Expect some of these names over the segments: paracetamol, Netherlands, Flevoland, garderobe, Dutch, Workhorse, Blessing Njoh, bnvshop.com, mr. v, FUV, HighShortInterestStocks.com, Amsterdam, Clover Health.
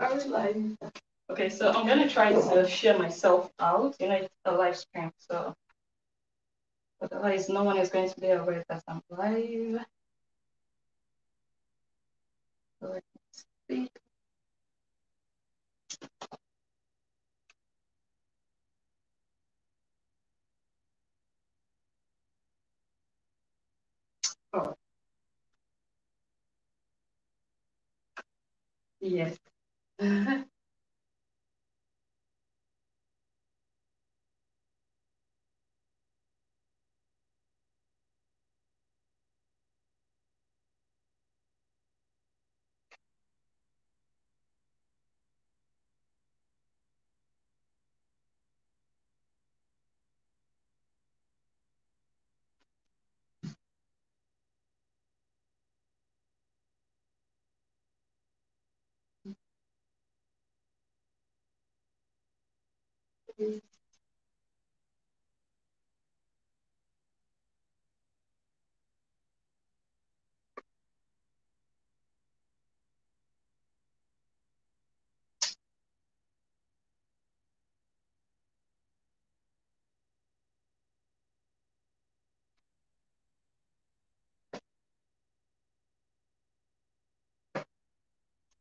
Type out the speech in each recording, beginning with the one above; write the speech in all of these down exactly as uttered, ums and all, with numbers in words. I was live. Okay, so I'm gonna try to share myself out. You know, it's a live stream, so otherwise no one is going to be aware that I'm live. So let me speak. Oh. Yes. Yes.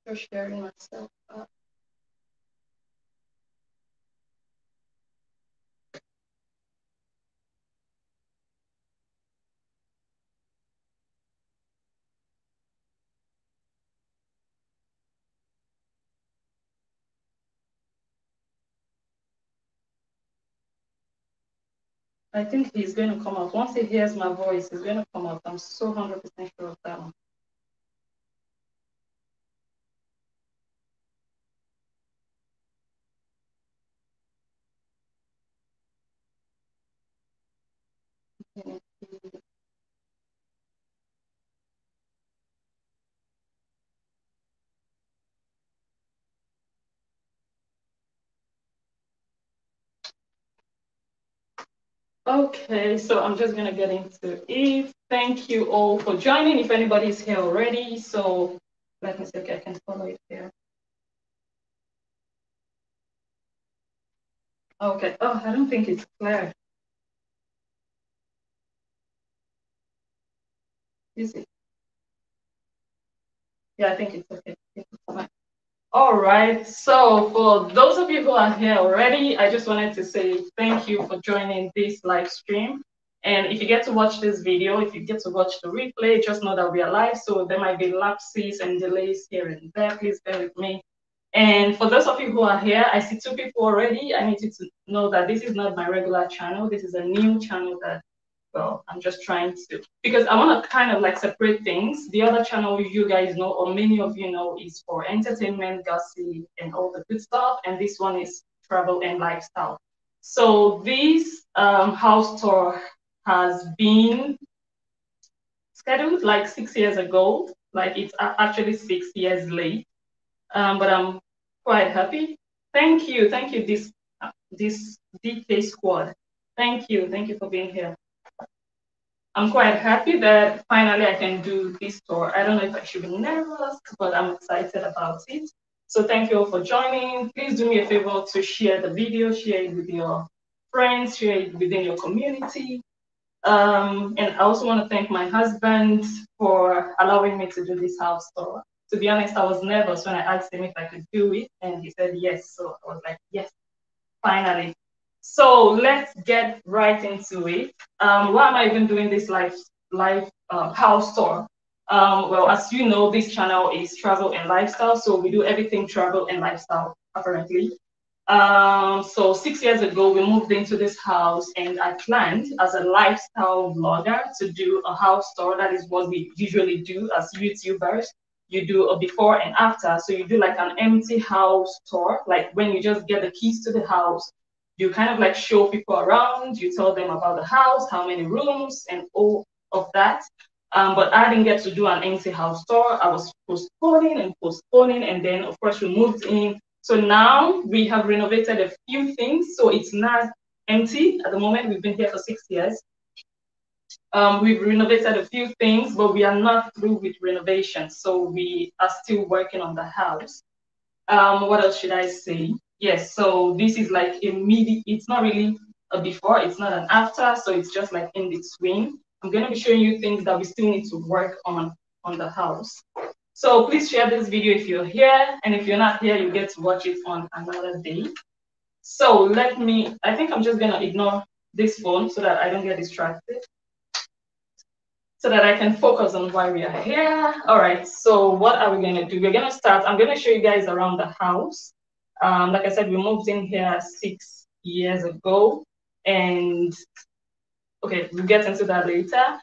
For sharing myself up. I think he's going to come out. Once he hears my voice, he's going to come out. I'm so one hundred percent sure of that one. Okay. Okay, so I'm just going to get into it. Thank you all for joining, if anybody's here already. So let me see if I can follow it here. Okay, oh, I don't think it's clear. Is it? Yeah, I think it's okay. It's all right, so for those of you who are here already, I just wanted to say thank you for joining this live stream. And if you get to watch this video, if you get to watch the replay, just know that we are live, so there might be lapses and delays here and there. Please bear with me. And for those of you who are here, I see two people already. I need you to know that this is not my regular channel. This is a new channel that, well, I'm just trying to, because I want to kind of like separate things. The other channel you guys know, or many of you know, is for entertainment, gossip, and all the good stuff. And this one is travel and lifestyle. So this um, house tour has been scheduled like six years ago. Like it's actually six years late, um, but I'm quite happy. Thank you, thank you, this uh, this D K squad. Thank you, thank you for being here. I'm quite happy that finally I can do this tour. I don't know if I should be nervous, but I'm excited about it. So thank you all for joining. Please do me a favor to share the video, share it with your friends, share it within your community. Um, and I also want to thank my husband for allowing me to do this house tour. To be honest, I was nervous when I asked him if I could do it, and he said yes. So I was like, yes, finally. So let's get right into it. Um, why am I even doing this live, live uh, house tour? Um, well, as you know, this channel is travel and lifestyle, so we do everything travel and lifestyle, apparently. Um, so six years ago, we moved into this house, and I planned as a lifestyle vlogger to do a house tour. That is what we usually do as YouTubers. You do a before and after, so you do like an empty house tour, like when you just get the keys to the house, you kind of like show people around, you tell them about the house, how many rooms, and all of that. Um, but I didn't get to do an empty house tour. I was postponing and postponing, and then of course we moved in. So now we have renovated a few things, so it's not empty at the moment. We've been here for six years. Um, we've renovated a few things, but we are not through with renovation. So we are still working on the house. Um, what else should I say? Yes, so this is like a midi, it's not really a before, it's not an after, so it's just like in between. I'm going to be showing you things that we still need to work on on the house. So please share this video if you're here, and if you're not here, you get to watch it on another day. So let me, I think I'm just going to ignore this phone so that I don't get distracted, so that I can focus on why we are here. All right, so what are we going to do? We're going to start, I'm going to show you guys around the house. Um, like I said, we moved in here six years ago, and okay, we'll get into that later.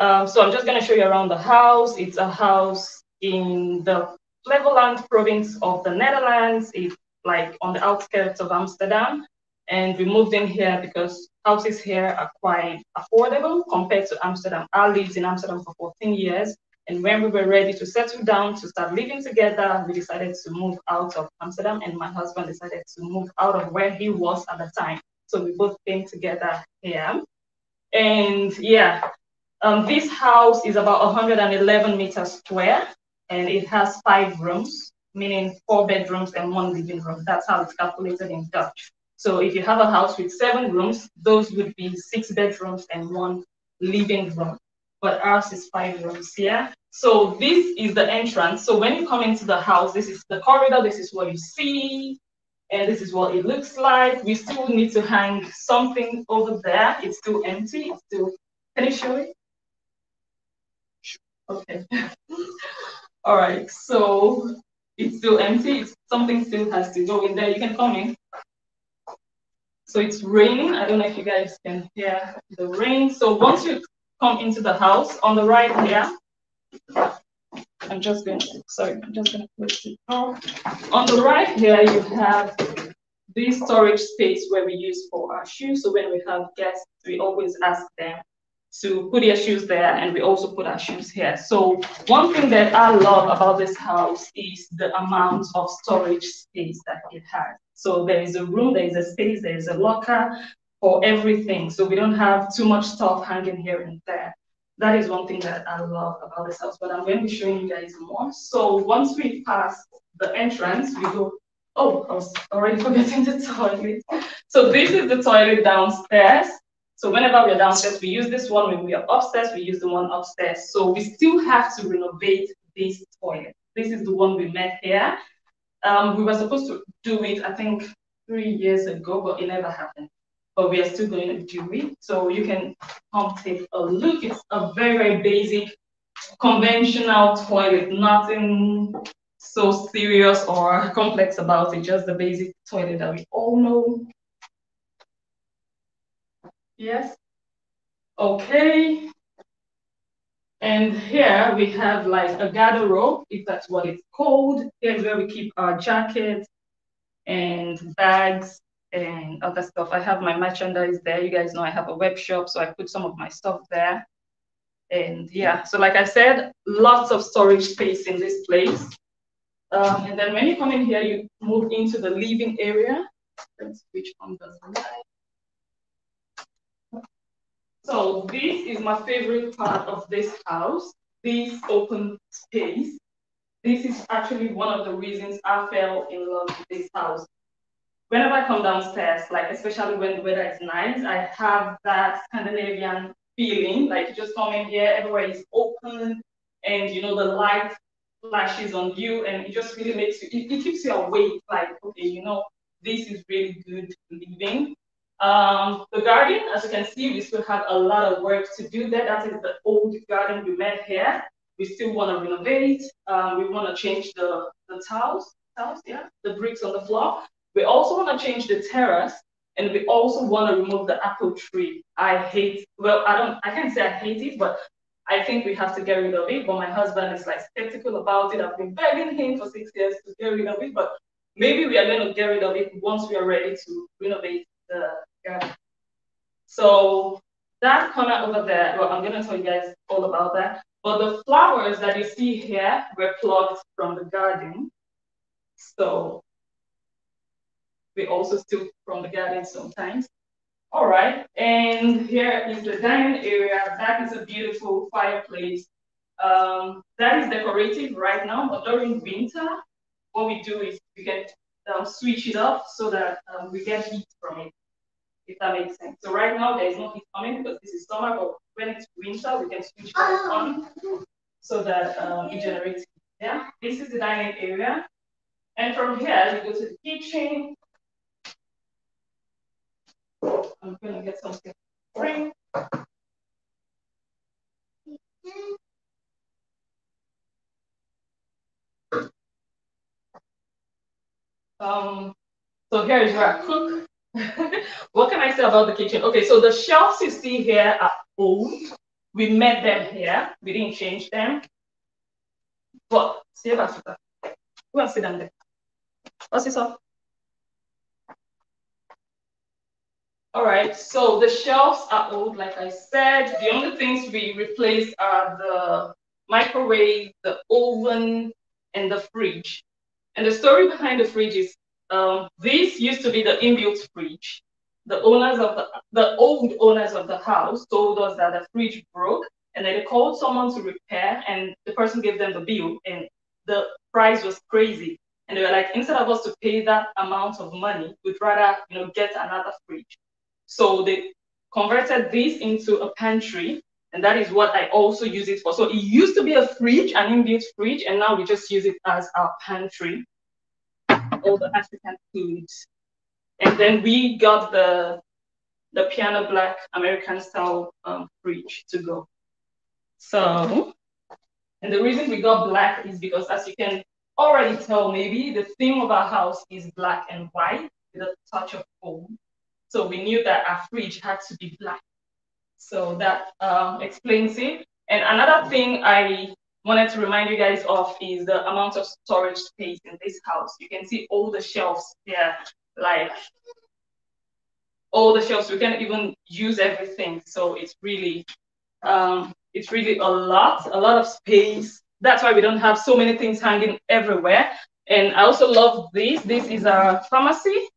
Um, so I'm just going to show you around the house. It's a house in the Flevoland province of the Netherlands. It's like on the outskirts of Amsterdam. And we moved in here because houses here are quite affordable compared to Amsterdam. I lived in Amsterdam for fourteen years. And when we were ready to settle down, to start living together, we decided to move out of Amsterdam. And my husband decided to move out of where he was at the time. So we both came together here. And yeah, um, this house is about one hundred eleven meters square. And it has five rooms, meaning four bedrooms and one living room. That's how it's calculated in Dutch. So if you have a house with seven rooms, those would be six bedrooms and one living room. But ours is five rooms here. So this is the entrance. So when you come into the house, this is the corridor, this is what you see, and this is what it looks like. We still need to hang something over there. It's still empty. It's still, can you show it? Okay. All right, so it's still empty. It's, something still has to go in there. You can come in. So it's raining. I don't know if you guys can hear the rain. So once you come into the house, on the right here, I'm just going to, sorry, I'm just going to put it up. On the right here, you have this storage space where we use for our shoes. So when we have guests, we always ask them to put their shoes there, and we also put our shoes here. So one thing that I love about this house is the amount of storage space that it has. So there is a room, there is a space, there is a locker for everything. So we don't have too much stuff hanging here and there. That is one thing that I love about this house, but I'm going to be showing you guys more. So once we pass the entrance, we go, oh, I was already forgetting the toilet. So this is the toilet downstairs. So whenever we're downstairs, we use this one. When we are upstairs, we use the one upstairs. So we still have to renovate this toilet. This is the one we met here. Um, we were supposed to do it, I think, three years ago, but it never happened. But we are still going to do it. So you can come take a look. It's a very, very basic, conventional toilet. Nothing so serious or complex about it. Just the basic toilet that we all know. Yes. Okay. And here we have like a garderobe, if that's what it's called. Here's where we keep our jackets and bags and other stuff. I have my merchandise there. You guys know I have a web shop, so I put some of my stuff there. And yeah, so like I said, lots of storage space in this place. Um, and then when you come in here, you move into the living area. Let's switch on the slide. So this is my favorite part of this house, this open space. This is actually one of the reasons I fell in love with this house. Whenever I come downstairs, like especially when the weather is nice, I have that Scandinavian feeling, like you just come in here, everywhere is open, and you know, the light flashes on you, and it just really makes you, it, it keeps you awake, like, okay, you know, this is really good living. Um, the garden, as you can see, we still have a lot of work to do there. That is the old garden we met here. We still want to renovate. Um, we want to change the, the tiles, tiles, yeah, the bricks on the floor. We also want to change the terrace, and we also want to remove the apple tree. I hate, well, I don't, I can't say I hate it, but I think we have to get rid of it. But my husband is like skeptical about it. I've been begging him for six years to get rid of it, but maybe we are going to get rid of it once we are ready to renovate the garden. So that corner over there, well, I'm going to tell you guys all about that. But the flowers that you see here were plucked from the garden. So we also steal from the garden sometimes. All right. And here is the dining area. That is a beautiful fireplace. Um, that is decorative right now, but during winter, what we do is we get um, switch it off so that um, we get heat from it, if that makes sense. So right now there is no heat coming because this is summer, but when it's winter we can switch it on so that um, it generates heat. Yeah, this is the dining area, and from here we go to the kitchen. I'm gonna get something to drink. Um, so here is where I cook. What can I say about the kitchen? Okay, so the shelves you see here are old. We met them here. We didn't change them. But see about that. Go and sit down there. What's this up? All right, so the shelves are old, like I said. The only things we replace are the microwave, the oven, and the fridge. And the story behind the fridge is um, this used to be the inbuilt fridge. The owners of the, the old owners of the house told us that the fridge broke, and then they called someone to repair, and the person gave them the bill, and the price was crazy. And they were like, instead of us to pay that amount of money, we'd rather, you know, get another fridge. So they converted this into a pantry, and that is what I also use it for. So it used to be a fridge, an inbuilt fridge, and now we just use it as our pantry, all the African foods. And then we got the, the piano black American style um, fridge to go. So, and the reason we got black is because, as you can already tell, maybe the theme of our house is black and white with a touch of gold. So we knew that our fridge had to be black. So that um, explains it. And another thing I wanted to remind you guys of is the amount of storage space in this house. You can see all the shelves here, like all the shelves. We can't even use everything. So it's really, um, it's really a lot, a lot of space. That's why we don't have so many things hanging everywhere. And I also love this. This is our pharmacy.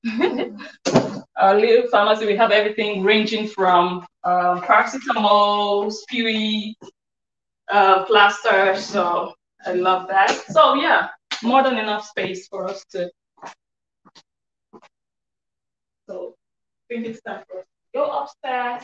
Our little pharmacy, we have everything ranging from uh, paracetamol, spewy, uh, plaster, so I love that. So yeah, more than enough space for us to. So I think it's time for us to go upstairs.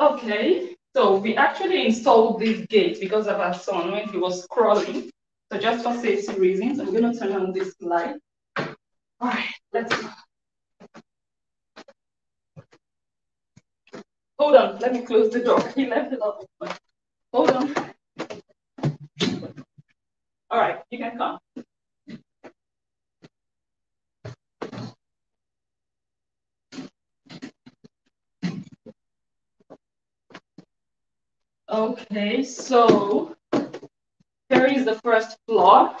Okay. So we actually installed this gate because of our son when he was crawling. So just for safety reasons, I'm going to turn on this light. All right, let's go. Hold on, let me close the door. He left it open. Hold on. All right, you can come. Okay, so here is the first floor.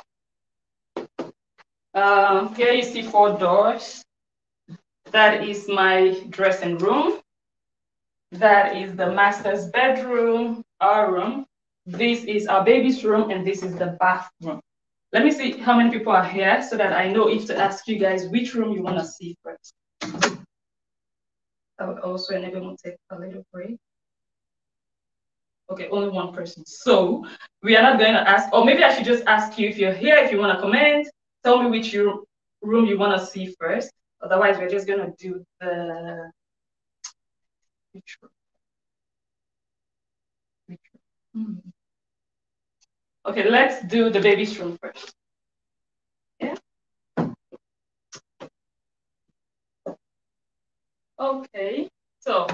Um, here you see four doors. That is my dressing room. That is the master's bedroom, our room. This is our baby's room, and this is the bathroom. Let me see how many people are here so that I know if to ask you guys which room you want to see first. I would also enable everyone to take a little break. Okay, only one person. So we are not going to ask, or maybe I should just ask you if you're here, if you want to comment, tell me which room you want to see first. Otherwise, we're just going to do the... Which room? Which room? Hmm. Okay, let's do the baby's room first. Yeah. Okay, so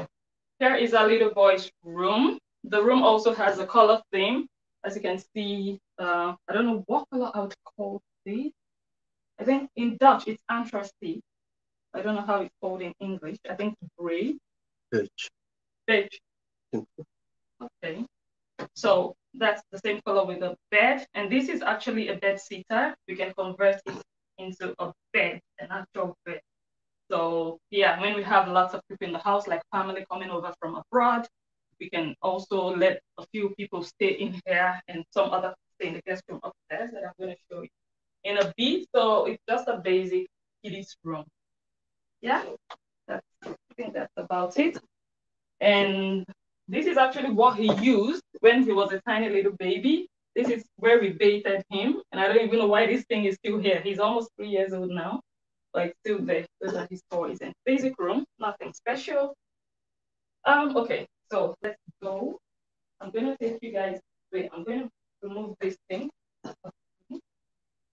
here is our little boy's room. The room also has a color theme, as you can see. Uh, I don't know what color I would call this. I think in Dutch it's anthracite. I don't know how it's called in English. I think gray. Beige. Beige. Okay. So that's the same color with the bed, and this is actually a bed sitter. We can convert it into a bed, an actual bed. So yeah, when we have lots of people in the house, like family coming over from abroad, we can also let a few people stay in here and some other stay in the guest room upstairs that I'm going to show you in a bit. So it's just a basic kiddies room. Yeah, that's, I think that's about it. And This is actually what he used when he was a tiny little baby. This is where we baited him. And I don't even know why this thing is still here. He's almost three years old now. Like, still there. Those are his toys. And basic room, nothing special. Um, okay, so let's go. I'm going to take you guys, wait, I'm going to remove this thing.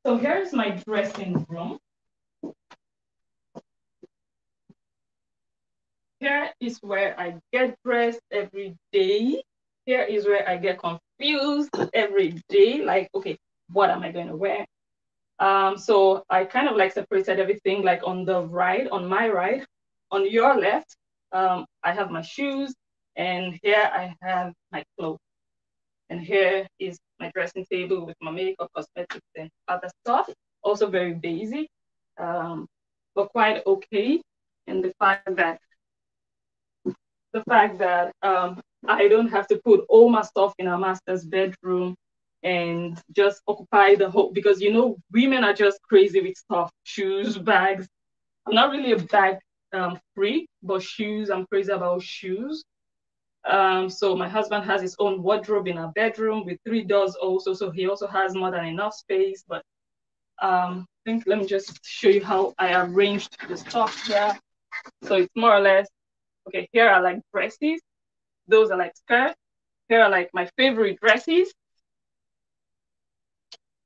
So here's my dressing room. Here is where I get dressed every day. Here is where I get confused every day. Like, okay, what am I going to wear? Um, so I kind of like separated everything, like on the right, on my right, on your left, um, I have my shoes, and here I have my clothes. And here is my dressing table with my makeup, cosmetics, and other stuff. Also very basic, um, but quite okay. And the fact that the fact that um, I don't have to put all my stuff in our master's bedroom and just occupy the whole, because, you know, women are just crazy with stuff, shoes, bags. I'm not really a bag um, freak, but shoes, I'm crazy about shoes. Um, so my husband has his own wardrobe in our bedroom with three doors also. So he also has more than enough space, but um, I think, let me just show you how I arranged the stuff here. So it's more or less, okay, here are like dresses. Those are like skirts. Here are like my favorite dresses.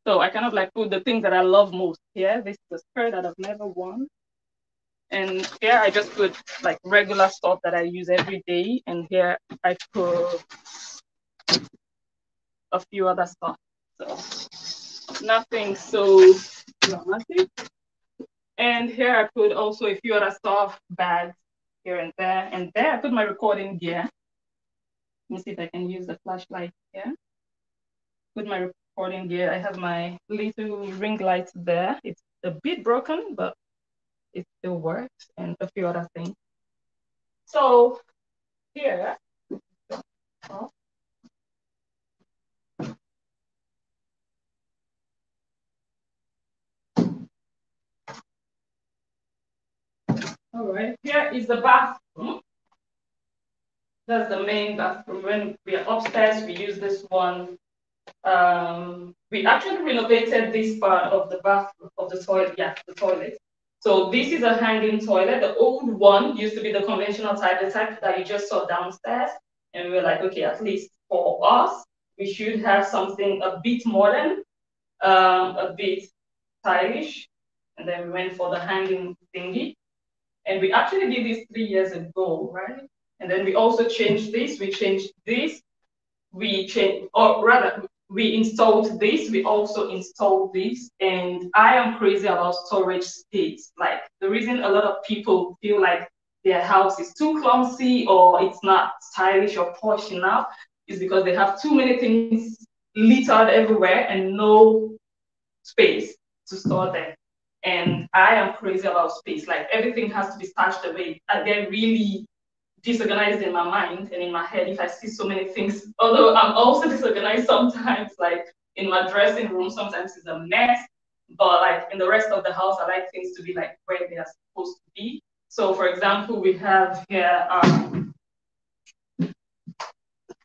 So I kind of like put the things that I love most here. This is a skirt that I've never worn. And here I just put like regular stuff that I use every day. And here I put a few other stuff. So nothing so dramatic. And here I put also a few other stuff, bags here and there. And there I put my recording gear. Let me see if I can use the flashlight here. Put my recording gear. I have my little ring light there. It's a bit broken, but it still works, and a few other things. So here, oh. All right, here is the bathroom. That's the main bathroom. When we are upstairs, we use this one. Um, we actually renovated this part of the bathroom, of the toilet, yeah, the toilet. So this is a hanging toilet. The old one used to be the conventional type, the type that you just saw downstairs. And we were like, okay, at least for us, we should have something a bit modern, um, a bit stylish. And then we went for the hanging thingy. And we actually did this three years ago, right? And then we also changed this. We changed this. We changed, or rather, we installed this, we also installed this, and I am crazy about storage space. Like, the reason a lot of people feel like their house is too clumsy or it's not stylish or posh enough is because they have too many things littered everywhere and no space to store them. And I am crazy about space. Like, everything has to be stashed away. I get really disorganized in my mind and in my head if I see so many things. Although I'm also disorganized sometimes, like in my dressing room, sometimes it's a mess, but like in the rest of the house, I like things to be like where they are supposed to be. So for example, we have here, um,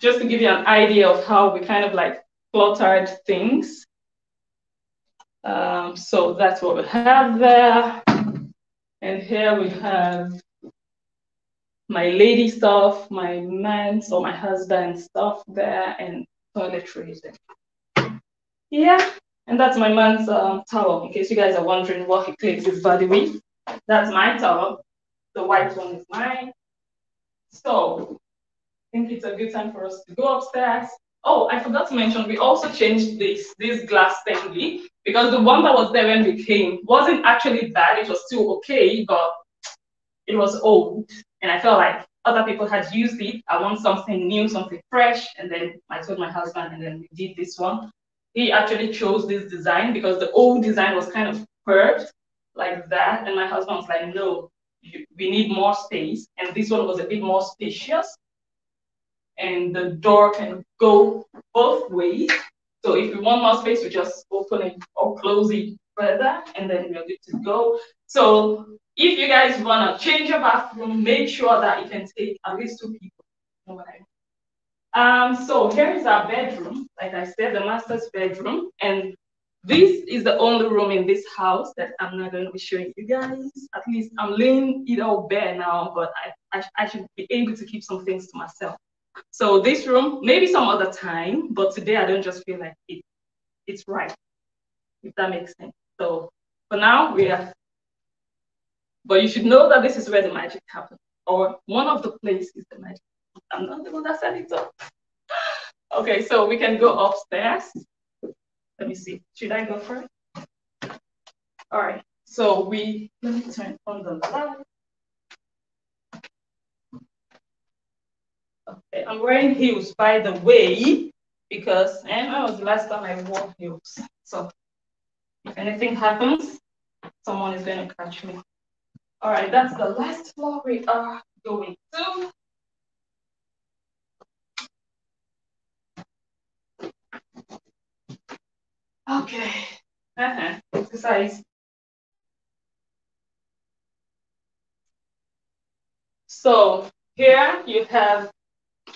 just to give you an idea of how we kind of like cluttered things. Um, so that's what we have there. And here we have my lady stuff, my man's or my husband's stuff there, and toiletries. Yeah, and that's my man's um, towel, in case you guys are wondering what he claims is body with. That's my towel. The white one is mine. So I think it's a good time for us to go upstairs. Oh, I forgot to mention, we also changed this, this glass thingy, because the one that was there when we came wasn't actually bad. It was still okay, but it was old. And I felt like other people had used it. I want something new, something fresh. And then I told my husband, and then we did this one. He actually chose this design because the old design was kind of curved like that. And my husband was like, no, you, we need more space. And this one was a bit more spacious. And the door can go both ways. So if we want more space, we just open it or close it further, and then we're good to go. So if you guys want to change your bathroom, make sure that you can take at least two people. You know what I mean? Um, so here is our bedroom. Like I said, the master's bedroom. And this is the only room in this house that I'm not going to be showing you guys. At least I'm laying it all bare now, but I, I, I should be able to keep some things to myself. So this room, maybe some other time, but today I don't just feel like it. It's right, if that makes sense. So for now, we are, but you should know that this is where the magic happens, or one of the places the magic happens. I'm not the one that set it up. Okay, so we can go upstairs. Let me see, should I go first? All right, so we, let me turn on the light. Okay, I'm wearing heels, by the way, because and that was the last time I wore heels. So if anything happens, someone is going to catch me. All right, that's the last floor we are going to. Okay, uh-huh. Exercise. So here you have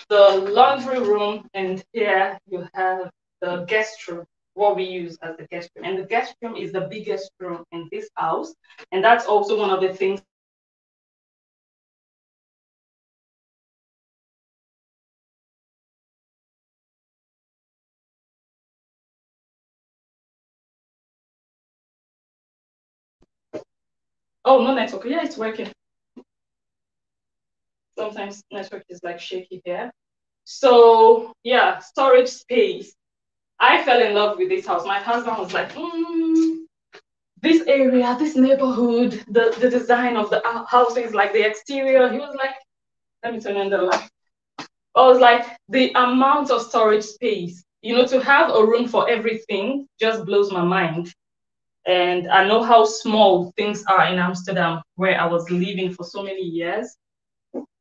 the laundry room, and here you have the guest room, what we use as the guest room. And the guest room is the biggest room in this house. And that's also one of the things Oh, no network. Yeah, it's working. Sometimes network is like shaky here. So yeah, storage space. I fell in love with this house. My husband was like, mm, this area, this neighborhood, the, the design of the houses, like the exterior. He was like, let me turn on the light. I was like, the amount of storage space, you know, to have a room for everything just blows my mind. And I know how small things are in Amsterdam, where I was living for so many years.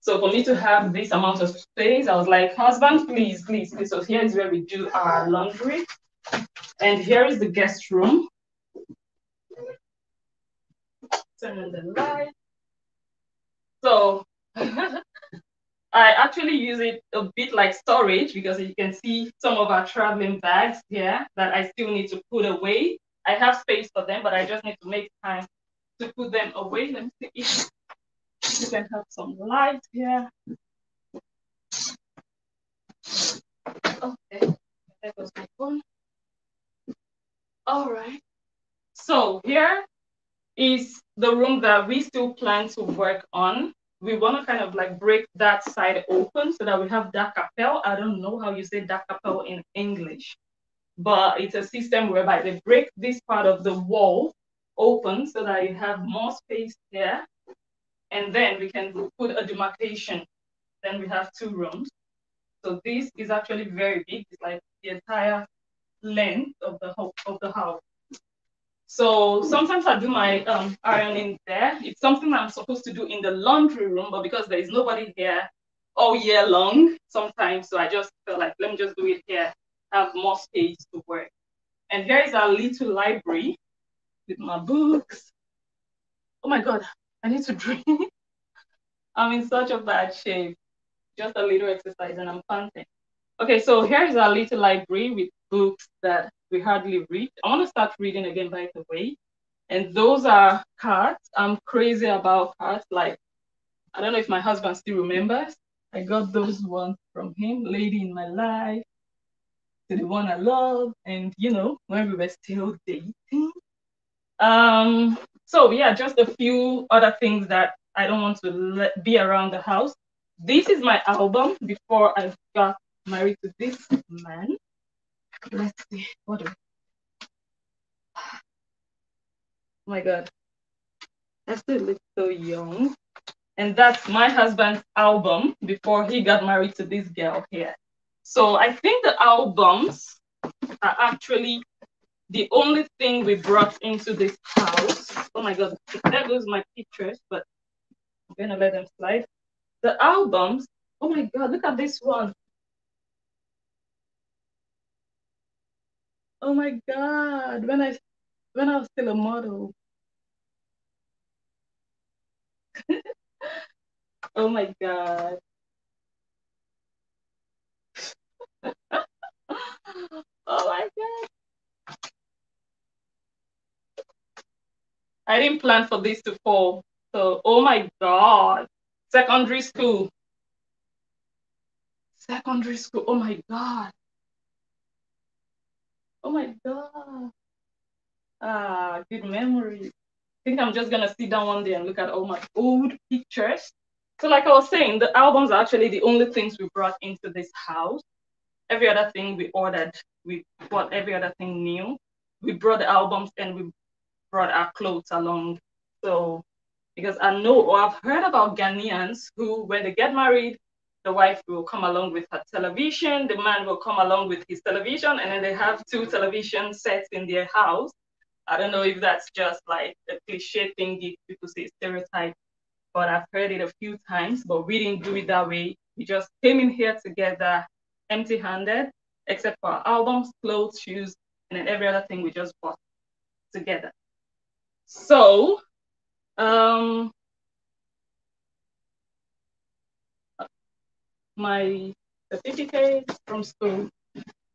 So for me to have this amount of space, I was like, husband, please, please, please. So here is where we do our laundry. And here is the guest room. Turn on the light. So I actually use it a bit like storage, because you can see some of our traveling bags here that I still need to put away. I have space for them, but I just need to make time to put them away. Let me see if you can have some light here. Okay, that was my phone. All right. So here is the room that we still plan to work on. We want to kind of like break that side open so that we have da kapel. I don't know how you say da kapel in English, but it's a system whereby they break this part of the wall open so that you have more space there. And then we can put a demarcation. Then we have two rooms. So this is actually very big. It's like the entire length of the, of the house. So sometimes I do my um, ironing there. It's something I'm supposed to do in the laundry room, but because there is nobody here all year long sometimes, so I just felt like, let me just do it here. Have more space to work. And here is our little library with my books. Oh my God, I need to drink. I'm in such a bad shape. Just a little exercise and I'm panting. Okay, so here is our little library with books that we hardly read. I want to start reading again, by the way. And those are cards. I'm crazy about cards. Like, I don't know if my husband still remembers. I got those ones from him, Lady in My Life, the one I love, and you know, when we were still dating. Um, so yeah, just a few other things that I don't want to let be around the house. This is my album before I got married to this man. Let's see, what do we... Oh my God, I still look so young. And that's my husband's album before he got married to this girl here. So I think the albums are actually the only thing we brought into this house. Oh my God, there goes my pictures, but I'm gonna let them slide. The albums, oh my God, look at this one. Oh my God, when I, when I was still a model. Oh my God. Oh my God. I didn't plan for this to fall. So, oh my God. Secondary school. Secondary school. Oh my God. Oh my God. Ah, good memory. I think I'm just going to sit down one day and look at all my old pictures. So like I was saying, the albums are actually the only things we brought into this house. Every other thing we ordered, we bought every other thing new. We brought the albums and we brought our clothes along. So, because I know, or I've heard about Ghanaians who, when they get married, the wife will come along with her television, the man will come along with his television, and then they have two television sets in their house. I don't know if that's just like a cliche thingy, people say stereotype, but I've heard it a few times, but we didn't do it that way. We just came in here together, empty-handed, except for our albums, clothes, shoes, and then every other thing we just bought together. So, um, my certificate from school.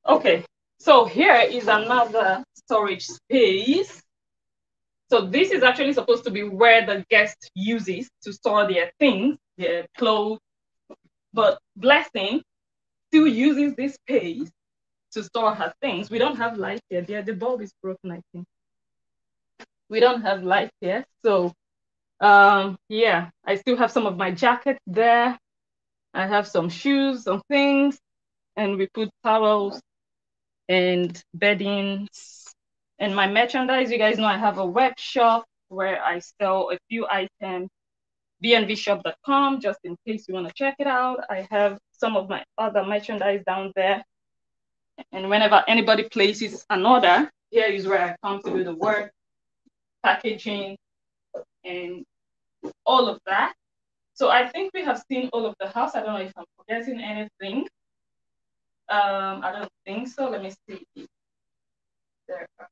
Okay, so here is another storage space. So this is actually supposed to be where the guest uses to store their things, their clothes, but Blessing still uses this space to store her things. We don't have light here. There, the bulb is broken, I think. We don't have light here. So um, yeah, I still have some of my jackets there. I have some shoes, some things, and we put towels and beddings. And my merchandise, you guys know I have a web shop where I sell a few items, b n v shop dot com, just in case you want to check it out. I have some of my other merchandise down there. And whenever anybody places an order, here is where I come to do the work, packaging, and all of that. So I think we have seen all of the house. I don't know if I'm forgetting anything. Um, I don't think so. Let me see. There are.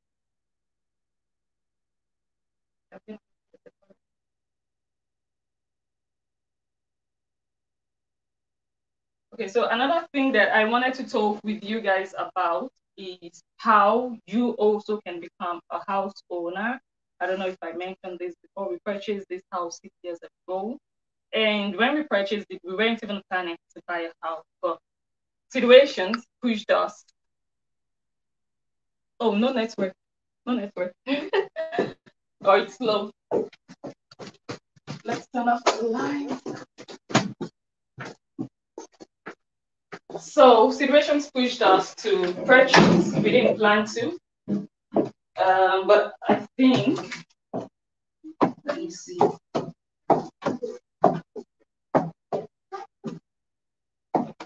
Okay, so another thing that I wanted to talk with you guys about is how you also can become a house owner. I don't know if I mentioned this before. We purchased this house six years ago. And when we purchased it, we weren't even planning to buy a house, but situations pushed us. Oh, no network, no network. Oh, it's slow. Let's turn off the light. So situations pushed us to purchase. We didn't plan to, um, but I think, let me see.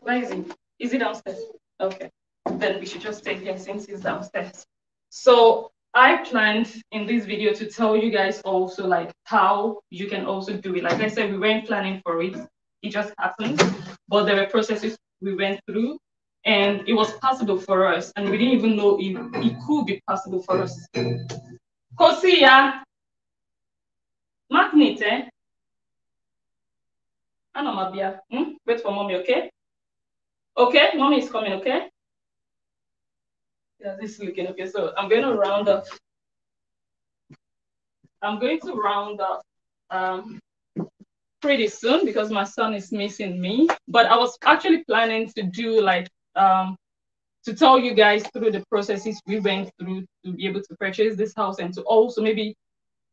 Where is it? Is it downstairs? Okay. Then we should just take it since it's downstairs. So I planned in this video to tell you guys also like how you can also do it. Like I said, we weren't planning for it. It just happened. But there were processes we went through and it was possible for us. And we didn't even know if it could be possible for us. Kosia. Magnete. Anamabia. Wait for mommy, okay? Okay, mommy is coming, okay? Yeah, this is looking okay. So I'm going to round up. I'm going to round up um, pretty soon because my son is missing me. But I was actually planning to do like, um, to tell you guys through the processes we went through to be able to purchase this house and to also maybe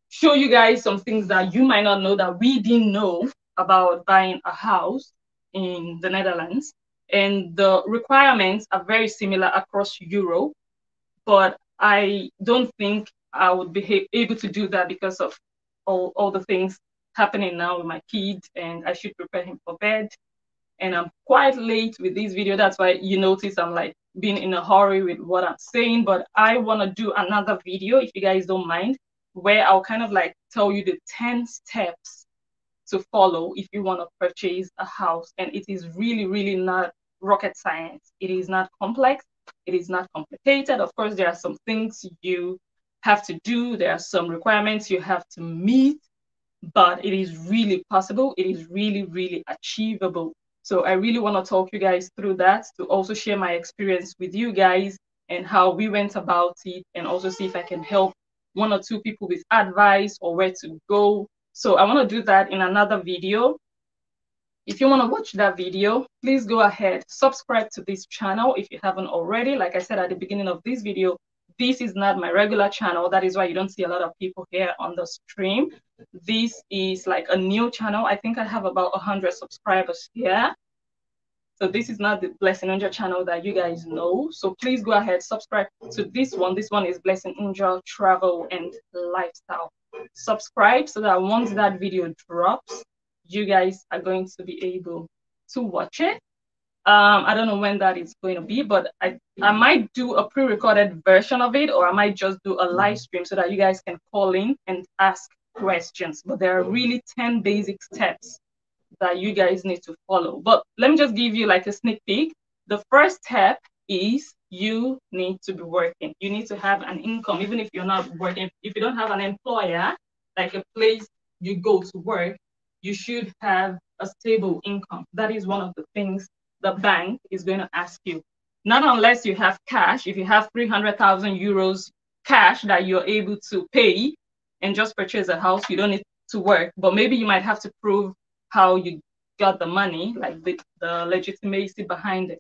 show you guys some things that you might not know that we didn't know about buying a house in the Netherlands. And the requirements are very similar across Europe, but I don't think I would be able to do that because of all, all the things happening now with my kid, and I should prepare him for bed. And I'm quite late with this video. That's why you notice I'm like being in a hurry with what I'm saying, but I want to do another video, if you guys don't mind, where I'll kind of like tell you the ten steps to follow if you want to purchase a house. And it is really, really not rocket science. It is not complex. It is not complicated. Of course, there are some things you have to do. There are some requirements you have to meet, but it is really possible. It is really, really achievable. So I really want to talk you guys through that, to also share my experience with you guys and how we went about it, and also see if I can help one or two people with advice or where to go. So I want to do that in another video. If you want to watch that video, please go ahead, subscribe to this channel if you haven't already. Like I said at the beginning of this video, this is not my regular channel. That is why you don't see a lot of people here on the stream. This is like a new channel. I think I have about one hundred subscribers here. So this is not the Blessing Njoh channel that you guys know. So please go ahead, subscribe to this one. This one is Blessing Njoh Travel and Lifestyle. Subscribe so that once that video drops, you guys are going to be able to watch it. Um, I don't know when that is going to be, but I, I might do a pre-recorded version of it, or I might just do a live stream so that you guys can call in and ask questions. But there are really ten basic steps that you guys need to follow. But let me just give you like a sneak peek. The first step is you need to be working. You need to have an income, even if you're not working. If you don't have an employer, like a place you go to work, you should have a stable income. That is one of the things the bank is going to ask you. Not unless you have cash. If you have three hundred thousand euros cash that you're able to pay and just purchase a house, you don't need to work. But maybe you might have to prove how you got the money, like the, the legitimacy behind it.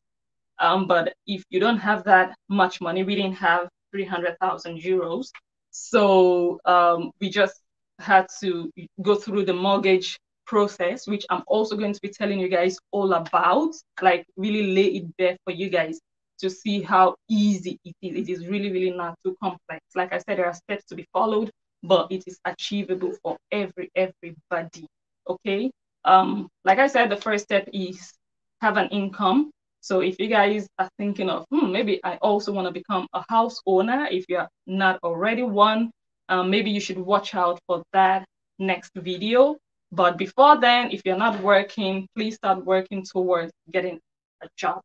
Um, but if you don't have that much money, we didn't have three hundred thousand euros. So um, we just had to go through the mortgage process, which I'm also going to be telling you guys all about, like really lay it bare for you guys to see how easy it is. It is really, really not too complex. Like I said, there are steps to be followed, but it is achievable for every, everybody, okay? Um, like I said, the first step is have an income. So if you guys are thinking of, hmm, maybe I also want to become a house owner, if you're not already one, um, maybe you should watch out for that next video. But before then, if you're not working, please start working towards getting a job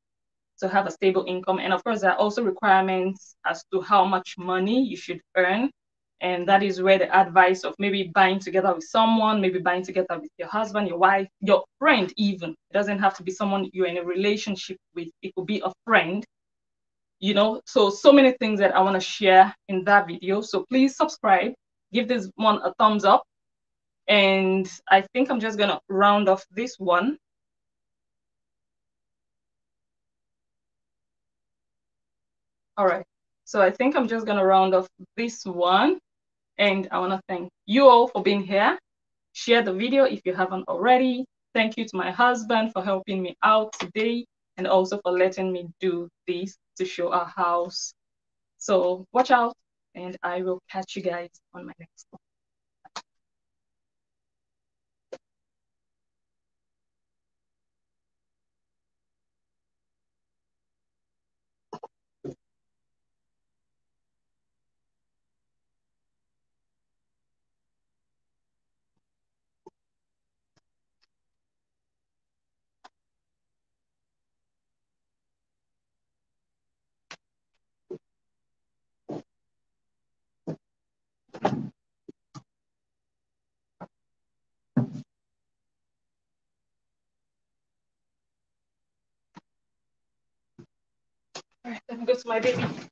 to have a stable income. And of course, there are also requirements as to how much money you should earn. And that is where the advice of maybe buying together with someone, maybe buying together with your husband, your wife, your friend even. It doesn't have to be someone you're in a relationship with. It could be a friend, you know. So, so many things that I want to share in that video. So please subscribe. Give this one a thumbs up. And I think I'm just going to round off this one. All right. So I think I'm just going to round off this one. And I want to thank you all for being here. Share the video if you haven't already. Thank you to my husband for helping me out today and also for letting me do this to show our house. So watch out, and I will catch you guys on my next one. All right, let me go to my baby.